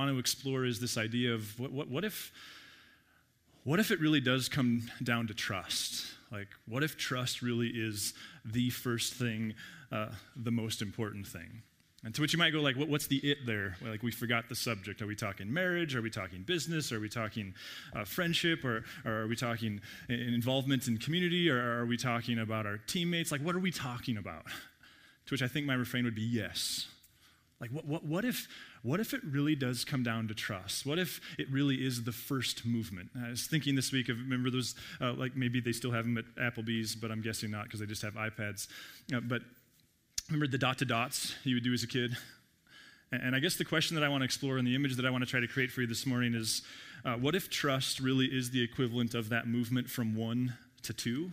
want to explore is this idea of what if it really does come down to trust? Like, what if trust really is the first thing, the most important thing? And to which you might go, like, what's the it there? Like, we forgot the subject. Are we talking marriage? Are we talking business? Are we talking friendship? Or are we talking involvement in community? Or are we talking about our teammates? Like, what are we talking about? To which I think my refrain would be yes. Like, what if it really does come down to trust? What if it really is the first movement? I was thinking this week of, remember those, like, maybe they still have them at Applebee's, but I'm guessing not because they just have iPads. But remember the dot-to-dots you would do as a kid? And I guess the question that I want to explore and the image that I want to try to create for you this morning is, what if trust really is the equivalent of that movement from 1 to 2?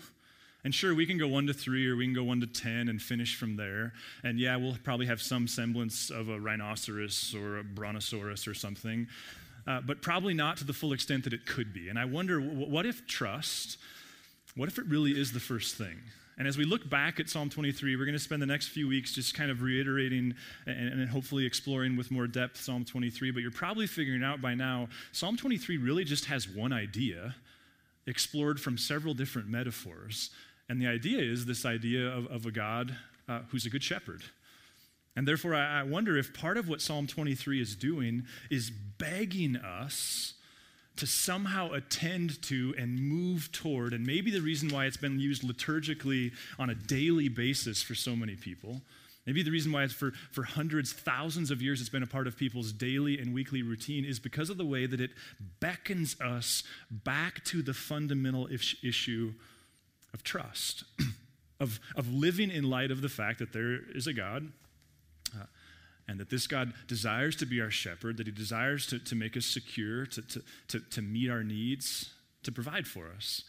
And sure, we can go 1 to 3 or we can go 1 to 10 and finish from there. And yeah, we'll probably have some semblance of a rhinoceros or a brontosaurus or something, but probably not to the full extent that it could be. And I wonder, what if trust, what if it really is the first thing? And as we look back at Psalm 23, we're going to spend the next few weeks just kind of reiterating and hopefully exploring with more depth Psalm 23. But you're probably figuring out by now, Psalm 23 really just has one idea explored from several different metaphors. And the idea is this idea of a God who's a good shepherd. And therefore, I wonder if part of what Psalm 23 is doing is begging us to somehow attend to and move toward, and maybe the reason why it's been used liturgically on a daily basis for so many people, maybe the reason why it's for hundreds, thousands of years it's been a part of people's daily and weekly routine is because of the way that it beckons us back to the fundamental issue of trust, of living in light of the fact that there is a God, and that this God desires to be our shepherd, that he desires to make us secure, to meet our needs, to provide for us.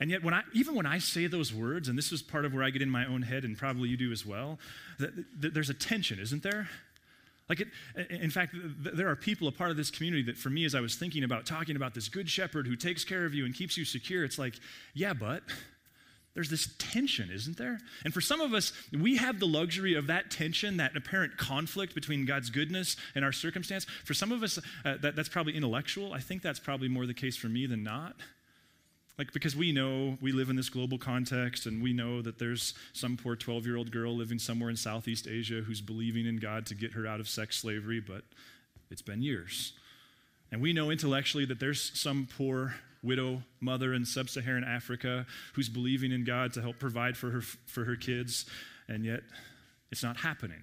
And yet, even when I say those words, and this is part of where I get in my own head, and probably you do as well, there's a tension, isn't there? Like, in fact, there are people, a part of this community, that for me, as I was thinking about talking about this good shepherd who takes care of you and keeps you secure, it's like, yeah, but there's this tension, isn't there? And for some of us, we have the luxury of that tension, that apparent conflict between God's goodness and our circumstance. For some of us, that's probably intellectual. I think that's probably more the case for me than not. Like, because we know we live in this global context, and we know that there's some poor 12-year-old girl living somewhere in Southeast Asia who's believing in God to get her out of sex slavery, but it's been years. And we know intellectually that there's some poor widow mother in sub-Saharan Africa who's believing in God to help provide for her kids, and yet it's not happening.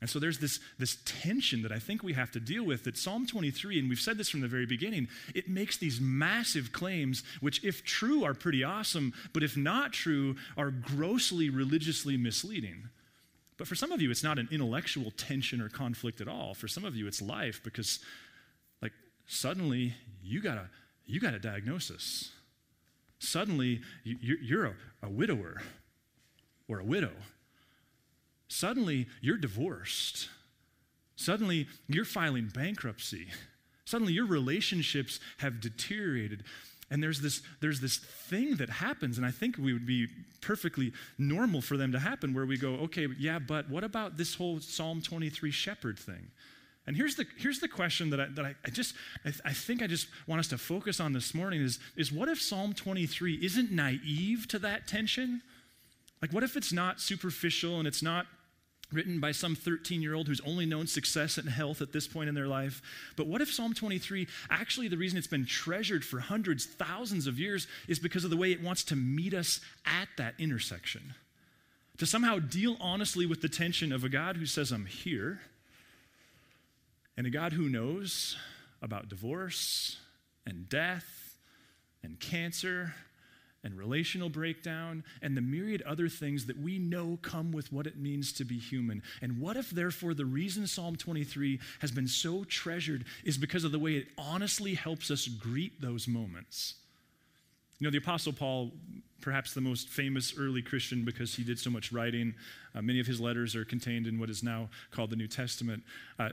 And so there's this tension that I think we have to deal with, that Psalm 23, and we've said this from the very beginning, it makes these massive claims, which if true are pretty awesome, but if not true are grossly religiously misleading. But for some of you, it's not an intellectual tension or conflict at all. For some of you, it's life, because, like, suddenly you got a diagnosis. Suddenly, you're a widower or a widow. Suddenly, you're divorced. Suddenly, you're filing bankruptcy. Suddenly, your relationships have deteriorated. And there's this thing that happens, and I think we would be perfectly normal for them to happen, where we go, okay, yeah, but what about this whole Psalm 23 shepherd thing? And here's the question that I think I just want us to focus on this morning is what if Psalm 23 isn't naive to that tension? Like, what if it's not superficial and it's not written by some 13-year-old who's only known success and health at this point in their life? But what if Psalm 23, actually the reason it's been treasured for hundreds, thousands of years is because of the way it wants to meet us at that intersection? To somehow deal honestly with the tension of a God who says, I'm here, and a God who knows about divorce and death and cancer and relational breakdown and the myriad other things that we know come with what it means to be human. And what if, therefore, the reason Psalm 23 has been so treasured is because of the way it honestly helps us greet those moments? You know, the Apostle Paul, perhaps the most famous early Christian because he did so much writing, many of his letters are contained in what is now called the New Testament.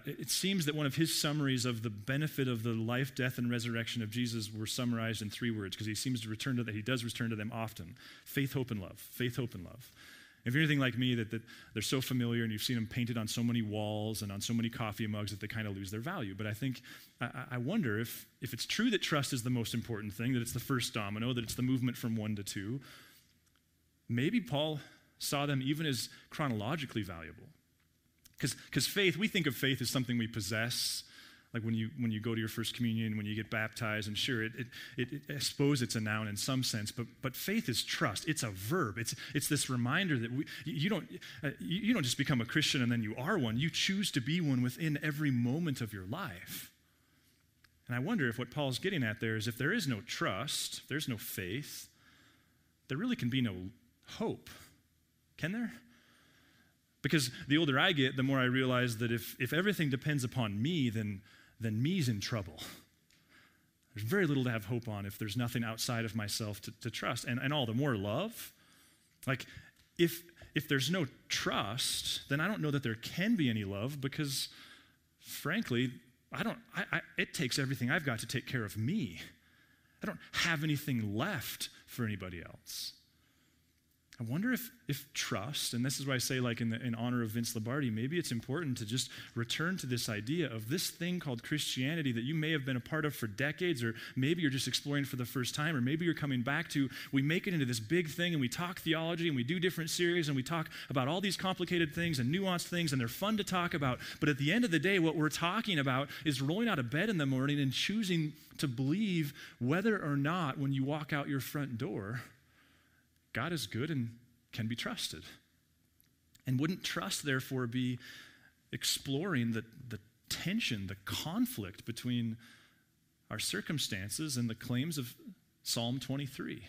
It seems that one of his summaries of the benefit of the life, death, and resurrection of Jesus were summarized in 3 words, because he does return to them often: faith, hope, and love. Faith, hope, and love. If you're anything like me, that they're so familiar and you've seen them painted on so many walls and on so many coffee mugs that they kind of lose their value. But I think, I wonder if it's true that trust is the most important thing, that it's the first domino, that it's the movement from 1 to 2, maybe Paul saw them even as chronologically valuable. Because faith, we think of faith as something we possess, like when you go to your first communion, when you get baptized, and sure, I suppose it's a noun in some sense, but faith is trust. It's a verb. It's this reminder that you don't just become a Christian and then you are one. You choose to be one within every moment of your life. And I wonder if what Paul's getting at there is if there is no trust, if there's no faith, there really can be no hope. Can there? Because the older I get, the more I realize that if everything depends upon me, then me's in trouble. There's very little to have hope on if there's nothing outside of myself to trust. And all the more love. Like, if there's no trust, then I don't know that there can be any love because, frankly, it takes everything I've got to take care of me. I don't have anything left for anybody else. I wonder if trust, and this is why I say, like, in honor of Vince Lombardi, maybe it's important to just return to this idea of this thing called Christianity that you may have been a part of for decades, or maybe you're just exploring for the first time, or maybe you're coming back to. We make it into this big thing, and we talk theology, and we do different series, and we talk about all these complicated things and nuanced things, and they're fun to talk about. But at the end of the day, what we're talking about is rolling out of bed in the morning and choosing to believe whether or not when you walk out your front door, God is good and can be trusted. And wouldn't trust, therefore, be exploring the tension, the conflict between our circumstances and the claims of Psalm 23?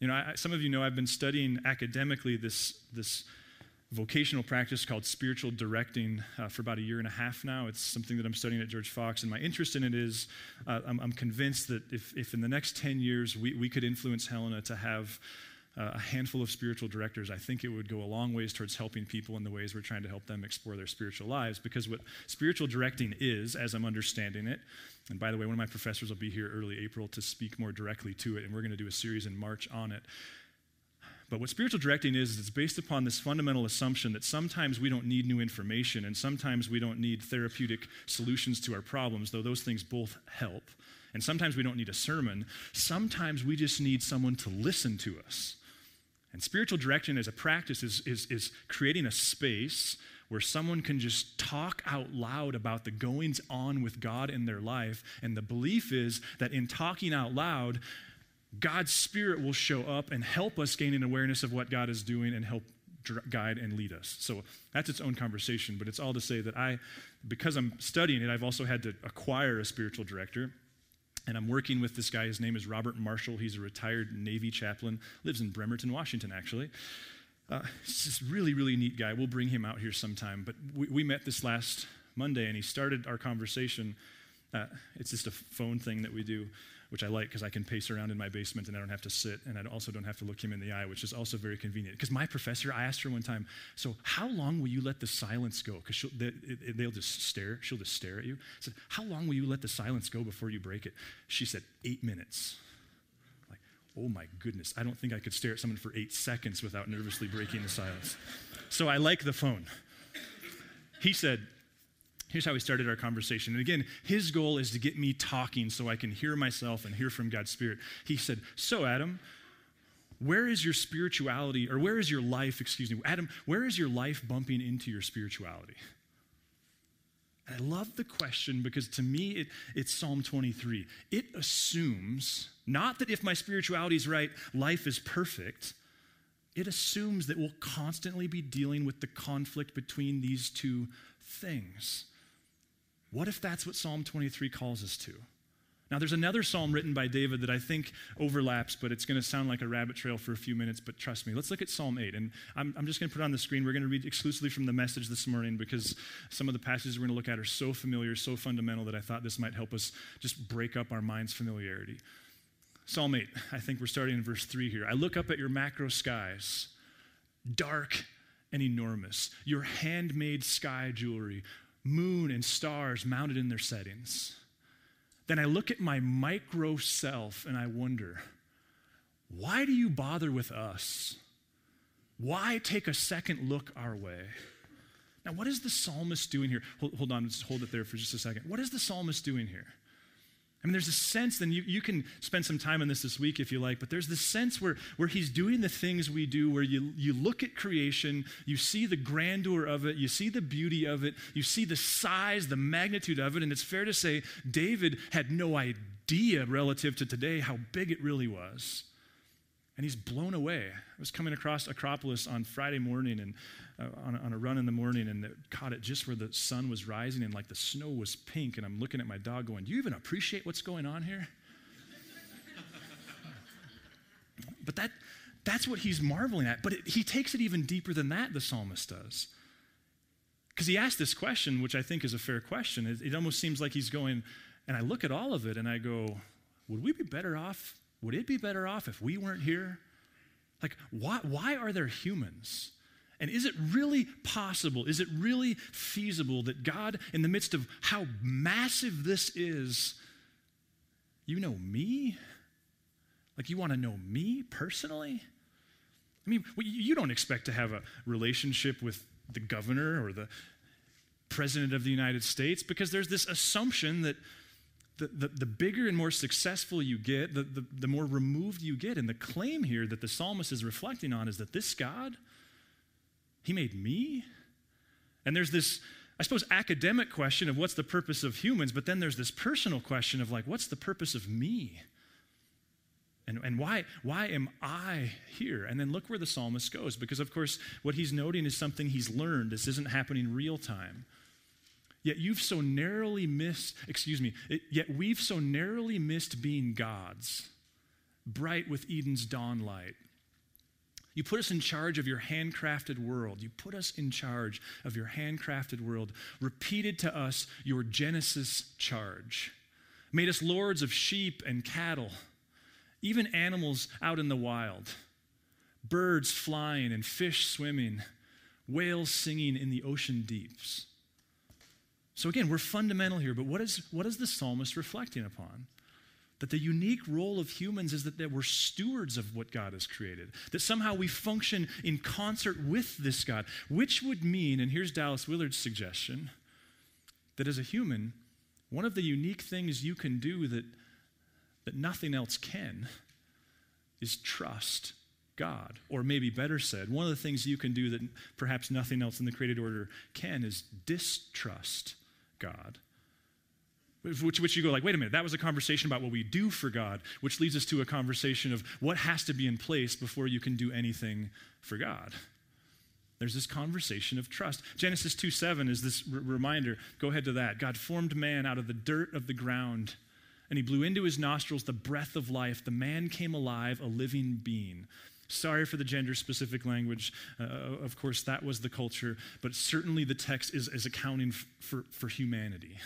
You know, some of you know I've been studying academically this vocational practice called spiritual directing for about a year and a half now. It's something that I'm studying at George Fox, and my interest in it is I'm convinced that if in the next 10 years we could influence Helena to have a handful of spiritual directors, I think it would go a long ways towards helping people in the ways we're trying to help them explore their spiritual lives. Because what spiritual directing is, as I'm understanding it, and by the way, one of my professors will be here early April to speak more directly to it, and we're going to do a series in March on it. But what spiritual directing is it's based upon this fundamental assumption that sometimes we don't need new information and sometimes we don't need therapeutic solutions to our problems, though those things both help. And sometimes we don't need a sermon. Sometimes we just need someone to listen to us. And spiritual direction as a practice is creating a space where someone can just talk out loud about the goings on with God in their life. And the belief is that in talking out loud, God's Spirit will show up and help us gain an awareness of what God is doing and help guide and lead us. So that's its own conversation, but it's all to say that because I'm studying it, I've also had to acquire a spiritual director, and I'm working with this guy. His name is Robert Marshall. He's a retired Navy chaplain, lives in Bremerton, Washington, actually. He's this really, really neat guy. We'll bring him out here sometime, but we met this last Monday, and he started our conversation. It's just a phone thing that we do, which I like because I can pace around in my basement and I don't have to sit, and I also don't have to look him in the eye, which is also very convenient. Because my professor, I asked her one time, so how long will you let the silence go? Because they'll just stare. She'll just stare at you. I said, how long will you let the silence go before you break it? She said, 8 minutes. I'm like, oh my goodness, I don't think I could stare at someone for 8 seconds without nervously breaking the silence. So I like the phone. He said, here's how we started our conversation. And again, his goal is to get me talking so I can hear myself and hear from God's Spirit. He said, so Adam, where is your spirituality, or where is your life, Adam, where is your life bumping into your spirituality? And I love the question because to me, it's Psalm 23. It assumes, not that if my spirituality is right, life is perfect. It assumes that we'll constantly be dealing with the conflict between these two things. What if that's what Psalm 23 calls us to? Now, there's another psalm written by David that I think overlaps, but it's going to sound like a rabbit trail for a few minutes, but trust me. Let's look at Psalm 8, and I'm just going to put it on the screen. We're going to read exclusively from the Message this morning because some of the passages we're going to look at are so familiar, so fundamental that I thought this might help us just break up our mind's familiarity. Psalm 8, I think we're starting in verse 3 here. I look up at your macro skies, dark and enormous, your handmade sky jewelry, moon and stars mounted in their settings. Then I look at my micro self and I wonder, why do you bother with us? Why take a second look our way? Now, what is the psalmist doing here? Hold on, just hold it there for just a second. What is the psalmist doing here? I mean, there's a sense, and you can spend some time on this week if you like, but there's this sense where he's doing the things we do, where you look at creation, you see the grandeur of it, you see the beauty of it, you see the size, the magnitude of it, and it's fair to say David had no idea relative to today how big it really was. And he's blown away. I was coming across Acropolis on Friday morning and on a run in the morning, and caught it just where the sun was rising and like the snow was pink, and I'm looking at my dog going, do you even appreciate what's going on here? But that's what he's marveling at. But he takes it even deeper than that, the psalmist does. Because he asked this question, which I think is a fair question. It almost seems like he's going, and I look at all of it and I go, would it be better off if we weren't here? Like, why are there humans? And is it really possible, is it really feasible that God, in the midst of how massive this is, you know me? Like, you want to know me personally? I mean, you don't expect to have a relationship with the governor or the president of the United States, because there's this assumption that the bigger and more successful you get, the more removed you get. And the claim here that the psalmist is reflecting on is that this God, he made me? And there's this, I suppose, academic question of what's the purpose of humans, but then there's this personal question of, like, what's the purpose of me? And why am I here? And then look where the psalmist goes, because, of course, what he's noting is something he's learned. This isn't happening real time. Yet we've so narrowly missed being gods, bright with Eden's dawn light. You put us in charge of your handcrafted world. Repeated to us your Genesis charge. Made us lords of sheep and cattle, even animals out in the wild, birds flying and fish swimming, whales singing in the ocean deeps. So again, we're fundamental here, but what is the psalmist reflecting upon? That the unique role of humans is that we're stewards of what God has created, that somehow we function in concert with this God, which would mean, and here's Dallas Willard's suggestion, that as a human, one of the unique things you can do that nothing else can is trust God. Or maybe better said, one of the things you can do that perhaps nothing else in the created order can is distrust God. Which you go like, wait a minute, that was a conversation about what we do for God, which leads us to a conversation of what has to be in place before you can do anything for God. There's this conversation of trust. Genesis 2:7 is this reminder. Go ahead to that. God formed man out of the dirt of the ground, and he blew into his nostrils the breath of life. The man came alive, a living being. Sorry for the gender-specific language. Of course, that was the culture, but certainly the text is accounting for humanity.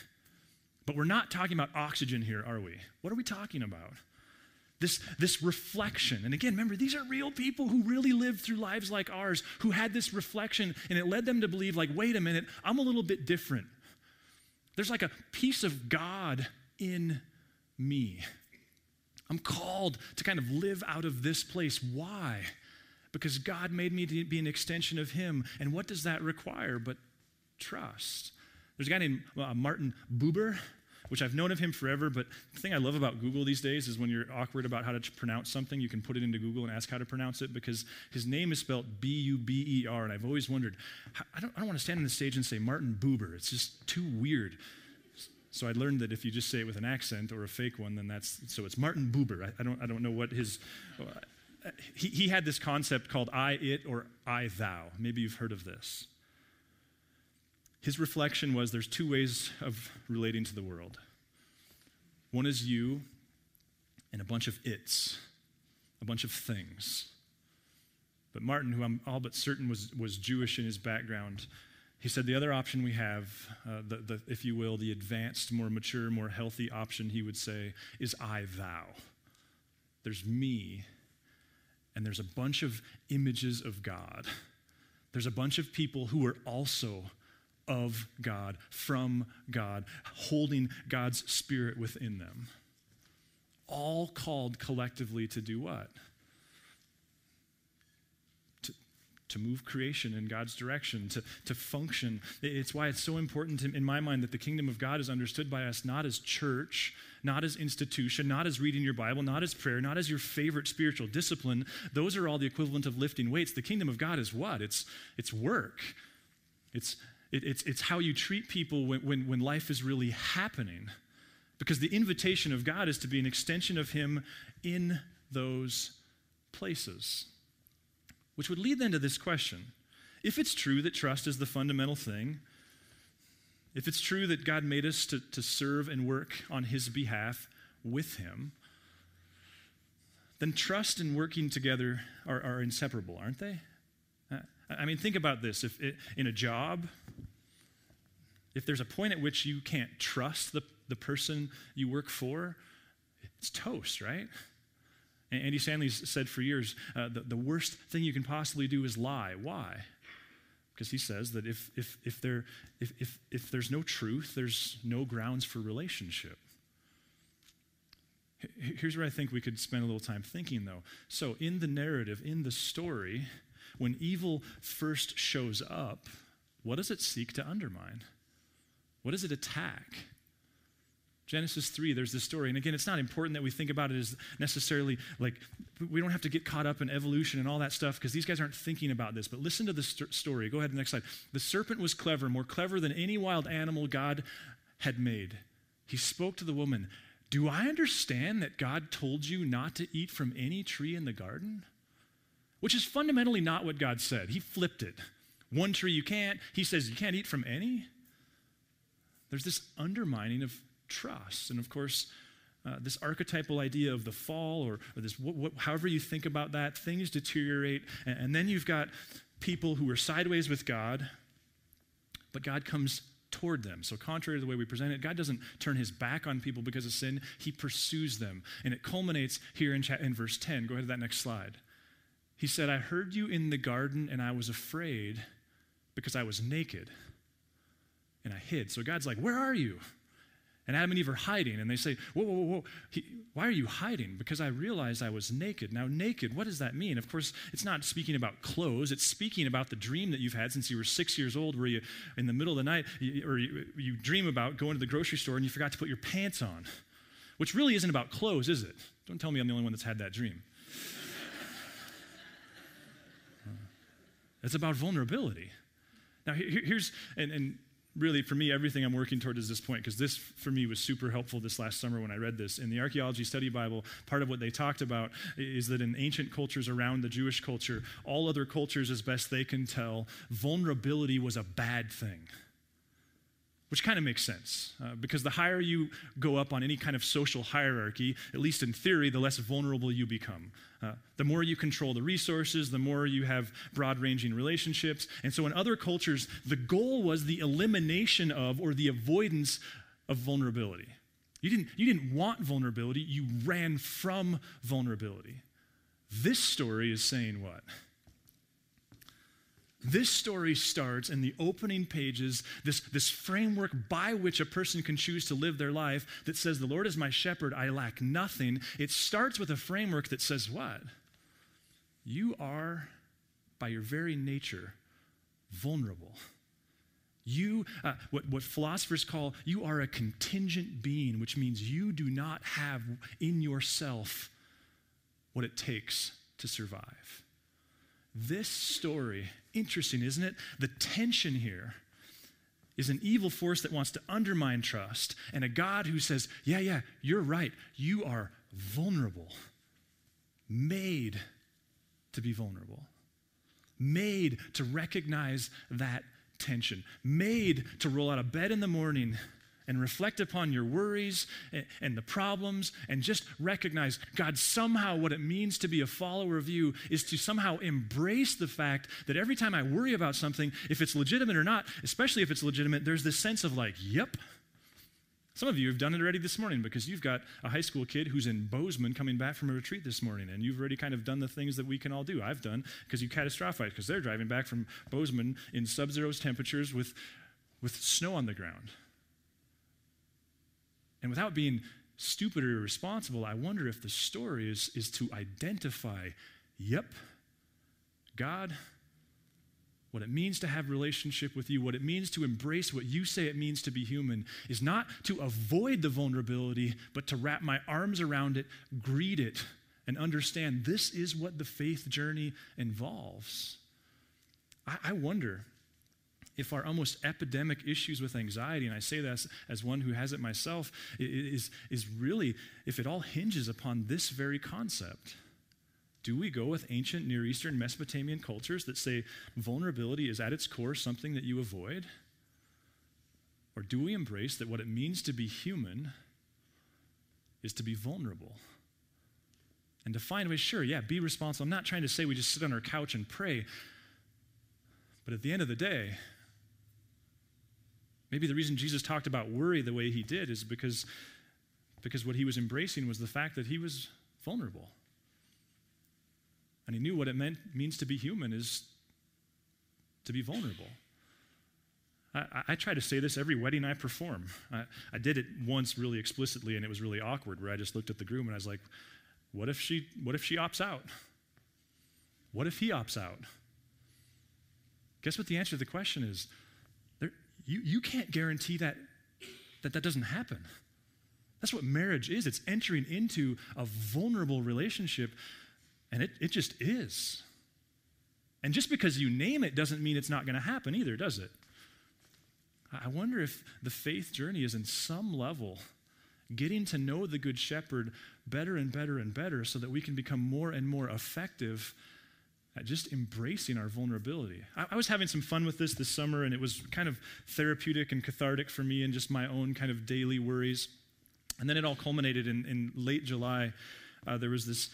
But we're not talking about oxygen here, are we? What are we talking about? This reflection. And again, remember, these are real people who really lived through lives like ours, who had this reflection, and it led them to believe, like, wait a minute, I'm a little bit different. There's like a piece of God in me. I'm called to kind of live out of this place. Why? Because God made me to be an extension of him. And what does that require but trust? There's a guy named Martin Buber, which I've known of him forever, but the thing I love about Google these days is when you're awkward about how to pronounce something, you can put it into Google and ask how to pronounce it, because his name is spelled B-U-B-E-R, and I've always wondered, I don't want to stand on the stage and say Martin Buber. It's just too weird. So I learned that if you just say it with an accent or a fake one, then it's Martin Buber. I don't know what his, he had this concept called I it or I thou. Maybe you've heard of this. His reflection was there's two ways of relating to the world. One is you and a bunch of it's, a bunch of things. But Martin, who I'm all but certain was Jewish in his background, he said the other option we have, if you will, the advanced, more mature, more healthy option, he would say, is I, thou. There's me, and there's a bunch of images of God. There's a bunch of people who are also of God, from God, holding God's spirit within them. All called collectively to do what? to move creation in God's direction, to function. It's why it's so important in my mind that the kingdom of God is understood by us not as church, not as institution, not as reading your Bible, not as prayer, not as your favorite spiritual discipline. Those are all the equivalent of lifting weights. The kingdom of God is what? It's work. It's how you treat people when life is really happening. Because the invitation of God is to be an extension of him in those places. Which would lead then to this question. If it's true that trust is the fundamental thing, if it's true that God made us to serve and work on his behalf with him, then trust and working together are inseparable, aren't they? I mean, think about this. In a job, if there's a point at which you can't trust the person you work for, it's toast, right? And Andy Stanley said for years, the worst thing you can possibly do is lie. Why? Because he says that if there's no truth, there's no grounds for relationship. Here's where I think we could spend a little time thinking, though. So in the narrative, in the story, when evil first shows up, what does it seek to undermine? What does it attack? Genesis 3, there's this story. And again, it's not important that we think about it as necessarily, like, we don't have to get caught up in evolution and all that stuff because these guys aren't thinking about this. But listen to the story. Go ahead to the next slide. The serpent was clever, more clever than any wild animal God had made. He spoke to the woman, "Do I understand that God told you not to eat from any tree in the garden?" Which is fundamentally not what God said. He flipped it. One tree you can't. He says you can't eat from any. There's this undermining of trust. And of course, this archetypal idea of the fall or this, however you think about that, things deteriorate. And then you've got people who are sideways with God, but God comes toward them. So contrary to the way we present it, God doesn't turn his back on people because of sin. He pursues them. And it culminates here in verse 10. Go ahead to that next slide. He said, "I heard you in the garden and I was afraid because I was naked and I hid." So God's like, "Where are you?" And Adam and Eve are hiding, and they say, whoa. Why are you hiding? "Because I realized I was naked." Now, naked, what does that mean? Of course, it's not speaking about clothes. It's speaking about the dream that you've had since you were 6 years old, where you, in the middle of the night, you dream about going to the grocery store and you forgot to put your pants on, which really isn't about clothes, is it? Don't tell me I'm the only one that's had that dream. It's about vulnerability. Now, here's, and really, for me, everything I'm working toward is this point, because this, for me, was super helpful this last summer when I read this. In the Archaeology Study Bible, part of what they talked about is that in ancient cultures around the Jewish culture, all other cultures, as best they can tell, vulnerability was a bad thing, which kind of makes sense, because the higher you go up on any kind of social hierarchy, at least in theory, the less vulnerable you become. The more you control the resources, the more you have broad-ranging relationships. And so in other cultures, the goal was the elimination of or the avoidance of vulnerability. You didn't want vulnerability. You ran from vulnerability. This story is saying what? This story starts in the opening pages, this framework by which a person can choose to live their life that says, "The Lord is my shepherd, I lack nothing." It starts with a framework that says what? You are, by your very nature, vulnerable. You, what philosophers call, you are a contingent being, which means you do not have in yourself what it takes to survive. This story, interesting, isn't it? The tension here is an evil force that wants to undermine trust and a God who says, yeah, you're right. You are vulnerable, made to be vulnerable, made to recognize that tension, made to roll out of bed in the morning and reflect upon your worries and the problems and just recognize, God, somehow what it means to be a follower of you is to somehow embrace the fact that every time I worry about something, if it's legitimate or not, especially if it's legitimate, there's this sense of like, yep. Some of you have done it already this morning because you've got a high school kid who's in Bozeman coming back from a retreat this morning, and you've already kind of done the things that we can all do. I've done, because you catastrophize, because they're driving back from Bozeman in sub-zero temperatures with snow on the ground. And without being stupid or irresponsible, I wonder if the story is to identify, yep, God, What it means to have relationship with you, what it means to embrace what you say it means to be human, is not to avoid the vulnerability, but to wrap my arms around it, greet it, and understand this is what the faith journey involves. I wonder if our almost epidemic issues with anxiety, and I say that as one who has it myself, is really, if it all hinges upon this very concept. Do we go with ancient Near Eastern Mesopotamian cultures that say vulnerability is at its core something that you avoid? Or do we embrace that what it means to be human is to be vulnerable? And to find ways, sure, yeah, be responsible. I'm not trying to say we just sit on our couch and pray. But at the end of the day, maybe the reason Jesus talked about worry the way he did is because what he was embracing was the fact that he was vulnerable. And he knew what it means to be human is to be vulnerable. I try to say this every wedding I perform. I did it once really explicitly, and it was really awkward, where I just looked at the groom and I was like, what if she opts out? What if he opts out? Guess what the answer to the question is? You can't guarantee that doesn't happen. That's what marriage is. It's entering into a vulnerable relationship. And it just is. And just because you name it doesn't mean it's not going to happen either, does it? I wonder if the faith journey is in some level getting to know the Good Shepherd better and better and better so that we can become more and more effective at just embracing our vulnerability. I was having some fun with this summer, and it was kind of therapeutic and cathartic for me and just my own kind of daily worries. And then it all culminated in late July. There was this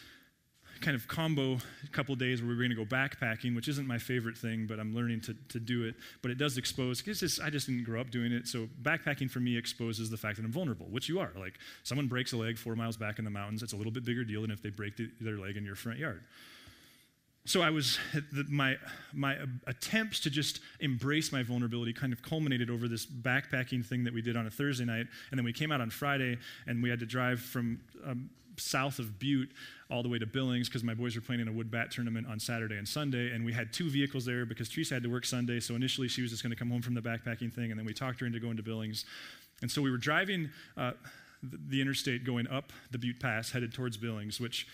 kind of combo a couple days where we were going to go backpacking, which isn't my favorite thing, but I'm learning to do it. But it does expose, I just didn't grow up doing it. So backpacking for me exposes the fact that I'm vulnerable, which you are. Like, someone breaks a leg 4 miles back in the mountains, it's a little bit bigger deal than if they break their leg in your front yard. So I was, my attempts to just embrace my vulnerability kind of culminated over this backpacking thing that we did on a Thursday night, and then we came out on Friday, and we had to drive from south of Butte all the way to Billings because my boys were playing in a wood bat tournament on Saturday and Sunday, and we had two vehicles there because Teresa had to work Sunday, so initially she was just going to come home from the backpacking thing, and then we talked her into going to Billings. And so we were driving the interstate going up the Butte Pass, headed towards Billings, which...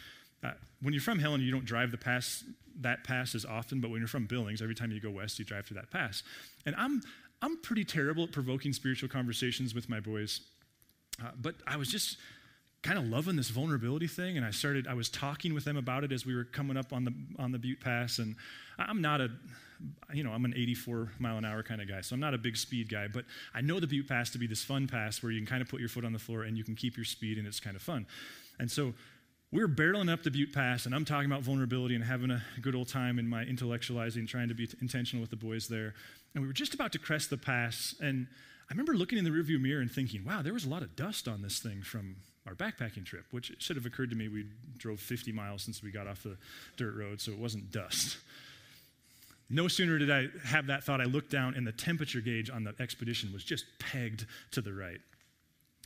when you're from Helen, you don't drive that pass as often, but when you're from Billings, every time you go west, you drive through that pass. And I'm pretty terrible at provoking spiritual conversations with my boys, but I was just kind of loving this vulnerability thing, and I was talking with them about it as we were coming up on the Butte Pass, and I'm an 84 mile an hour kind of guy, so I'm not a big speed guy, but I know the Butte Pass to be this fun pass where you can kind of put your foot on the floor and you can keep your speed, and it's kind of fun. And so we were barreling up the Butte Pass, and I'm talking about vulnerability and having a good old time in my intellectualizing, trying to be intentional with the boys there. And we were just about to crest the pass, and I remember looking in the rearview mirror and thinking, wow, there was a lot of dust on this thing from our backpacking trip, which it should have occurred to me we drove 50 miles since we got off the dirt road, so it wasn't dust. No sooner did I have that thought, I looked down, and the temperature gauge on the Expedition was just pegged to the right.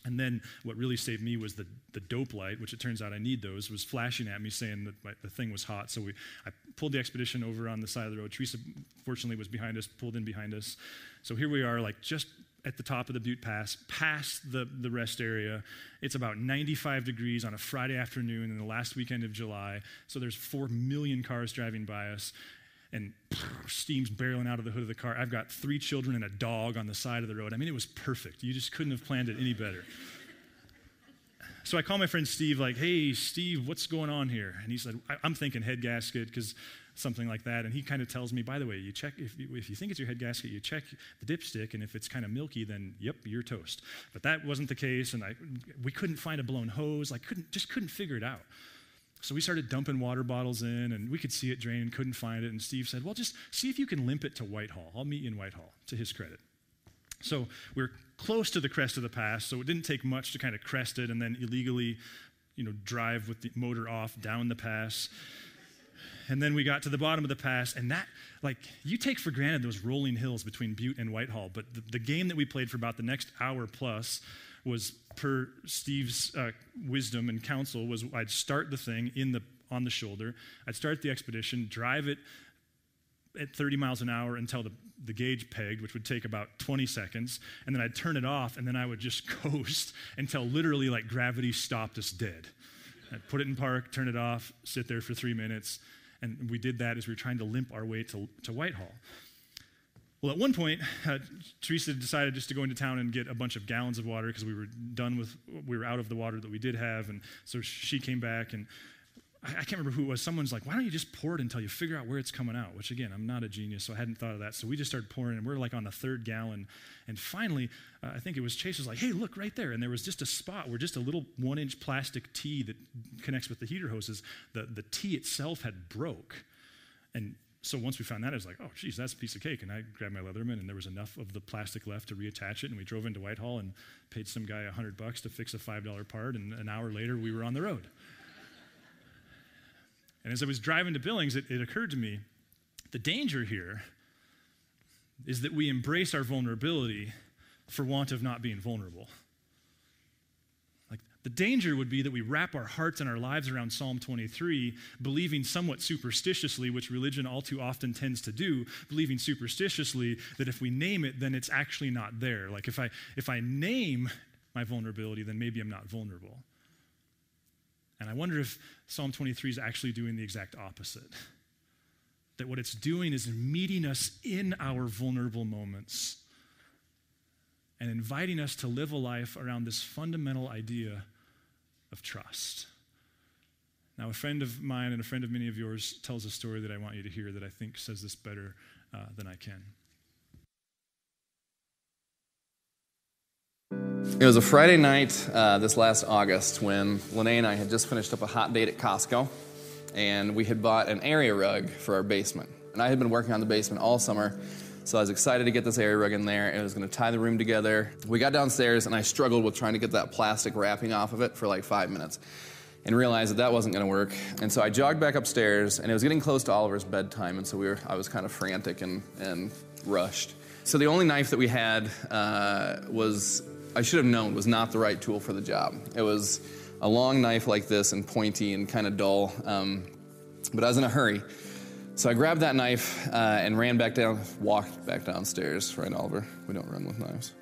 And then what really saved me was the dope light, which it turns out I need those, was flashing at me saying that the thing was hot. So I pulled the Expedition over on the side of the road. Teresa, fortunately, was behind us, pulled in behind us. So here we are, like just at the top of the Butte Pass, past the rest area. It's about 95 degrees on a Friday afternoon in the last weekend of July. So there's 4 million cars driving by us. And steam's barreling out of the hood of the car. I've got 3 children and a dog on the side of the road. I mean, it was perfect. You just couldn't have planned it any better. So I call my friend Steve, like, hey, Steve, what's going on here? And he said, I'm thinking head gasket, because something like that. And he kind of tells me, by the way, you check, if you think it's your head gasket, you check the dipstick, and if it's kind of milky, then, yep, you're toast. But that wasn't the case, and we couldn't find a blown hose. I just couldn't figure it out. So we started dumping water bottles in, and we could see it drain and couldn't find it. And Steve said, well, just see if you can limp it to Whitehall. I'll meet you in Whitehall, to his credit. So we're close to the crest of the pass, so it didn't take much to kind of crest it and then illegally, drive with the motor off down the pass. And then we got to the bottom of the pass, and that, like, you take for granted those rolling hills between Butte and Whitehall, but the game that we played for about the next hour plus was, per Steve's wisdom and counsel, was I'd start the thing on the shoulder. I'd start the Expedition, drive it at 30 miles an hour until the gauge pegged, which would take about 20 seconds, and then I'd turn it off, and then I would just coast until literally like gravity stopped us dead. I'd put it in park, turn it off, sit there for 3 minutes, and we did that as we were trying to limp our way to Whitehall. Well, at one point, Teresa decided just to go into town and get a bunch of gallons of water because we were out of the water that we did have, and so she came back, and I can't remember who it was. Someone's like, why don't you just pour it until you figure out where it's coming out, which, again, I'm not a genius, so I hadn't thought of that. So we just started pouring, and we're like on the third gallon. And finally, I think it was Chase was like, hey, look right there. And there was just a spot where just a little one-inch plastic T that connects with the heater hoses, the T itself had broke. And so once we found that, it was like, oh, geez, that's a piece of cake. And I grabbed my Leatherman, and there was enough of the plastic left to reattach it. And we drove into Whitehall and paid some guy $100 to fix a $5 part. And an hour later, we were on the road. And as I was driving to Billings, it occurred to me, the danger here is that we embrace our vulnerability for want of not being vulnerable. Like, the danger would be that we wrap our hearts and our lives around Psalm 23, believing somewhat superstitiously, which religion all too often tends to do, believing superstitiously that if we name it, then it's actually not there. Like, if I name my vulnerability, then maybe I'm not vulnerable. And I wonder if Psalm 23 is actually doing the exact opposite. That what it's doing is meeting us in our vulnerable moments and inviting us to live a life around this fundamental idea of trust. Now, a friend of mine and a friend of many of yours tells a story that I want you to hear that I think says this better than I can. It was a Friday night this last August when Lene and I had just finished up a hot date at Costco, and we had bought an area rug for our basement. And I had been working on the basement all summer, so I was excited to get this area rug in there, and it was going to tie the room together. We got downstairs, and I struggled with trying to get that plastic wrapping off of it for like 5 minutes and realized that wasn't going to work. And so I jogged back upstairs, and it was getting close to Oliver's bedtime, and so I was kind of frantic and rushed. So the only knife that we had was... I should have known was not the right tool for the job. It was a long knife like this and pointy and kind of dull, but I was in a hurry. So I grabbed that knife and walked back downstairs, right, Oliver? We don't run with knives.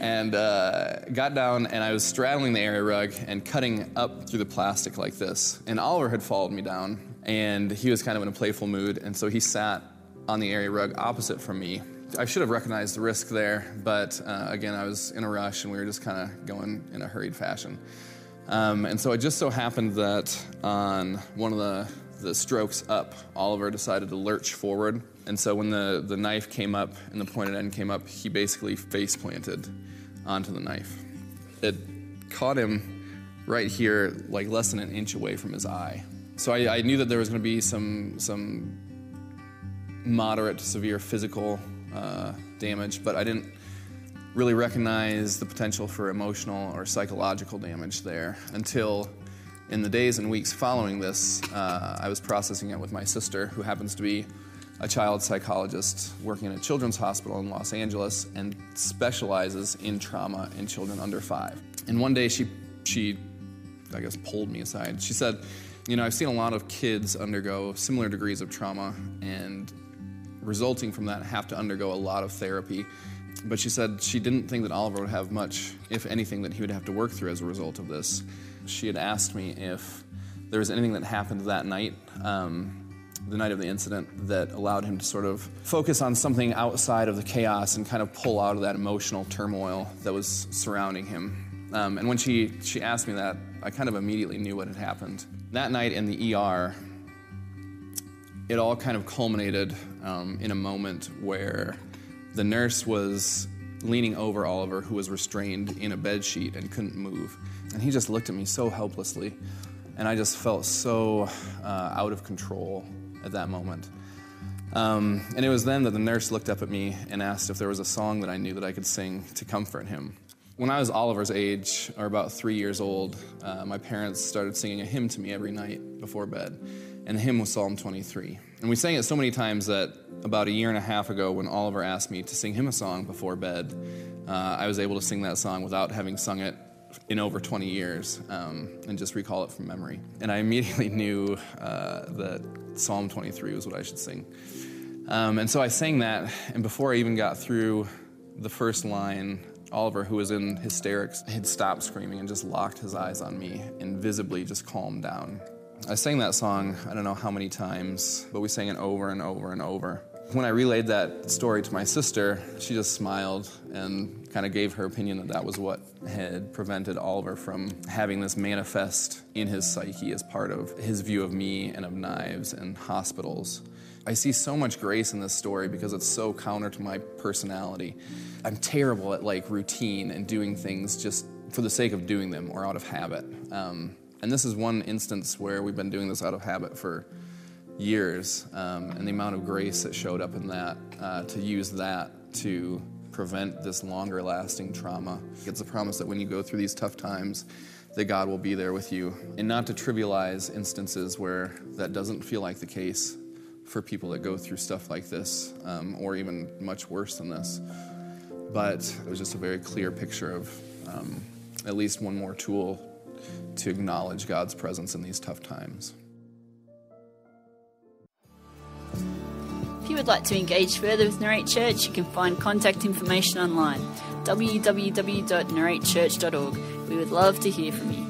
And got down, and I was straddling the area rug and cutting up through the plastic like this. And Oliver had followed me down, and he was kind of in a playful mood, and so he sat on the area rug opposite from me. I should have recognized the risk there, but again, I was in a rush, and we were just kind of going in a hurried fashion. And so it just so happened that on one of the strokes up, Oliver decided to lurch forward. And so when the knife came up and the pointed end came up, he basically face planted onto the knife. It caught him right here, like less than an inch away from his eye. So I knew that there was going to be some moderate to severe physical damage, but I didn't really recognize the potential for emotional or psychological damage there until in the days and weeks following this, I was processing it with my sister, who happens to be a child psychologist working at a children's hospital in Los Angeles and specializes in trauma in children under 5. And one day she I guess, pulled me aside. She said, you know, I've seen a lot of kids undergo similar degrees of trauma and resulting from that have to undergo a lot of therapy. But she said she didn't think that Oliver would have much, if anything, that he would have to work through as a result of this. She had asked me if there was anything that happened that night, the night of the incident, that allowed him to sort of focus on something outside of the chaos and kind of pull out of that emotional turmoil that was surrounding him. And when she asked me that, I kind of immediately knew what had happened. That night in the ER, it all kind of culminated in a moment where the nurse was leaning over Oliver, who was restrained in a bed sheet and couldn't move. And he just looked at me so helplessly, and I just felt so out of control at that moment. And it was then that the nurse looked up at me and asked if there was a song that I knew that I could sing to comfort him. When I was Oliver's age, or about 3 years old, my parents started singing a hymn to me every night before bed. And the hymn was Psalm 23. And we sang it so many times that about a year and a half ago, when Oliver asked me to sing him a song before bed, I was able to sing that song without having sung it in over 20 years and just recall it from memory. And I immediately knew that Psalm 23 was what I should sing. And so I sang that, and before I even got through the first line, Oliver, who was in hysterics, had stopped screaming and just locked his eyes on me and visibly just calmed down. I sang that song, I don't know how many times, but we sang it over and over and over. When I relayed that story to my sister, she just smiled and kind of gave her opinion that that was what had prevented Oliver from having this manifest in his psyche as part of his view of me and of knives and hospitals. I see so much grace in this story because it's so counter to my personality. I'm terrible at routine and doing things just for the sake of doing them or out of habit. And this is one instance where we've been doing this out of habit for years, and the amount of grace that showed up in that, to use that to prevent this longer lasting trauma. It's a promise that when you go through these tough times, that God will be there with you, and not to trivialize instances where that doesn't feel like the case for people that go through stuff like this, or even much worse than this. But it was just a very clear picture of at least one more tool to acknowledge God's presence in these tough times. If you would like to engage further with Narrate Church, you can find contact information online, www.narratechurch.org. We would love to hear from you.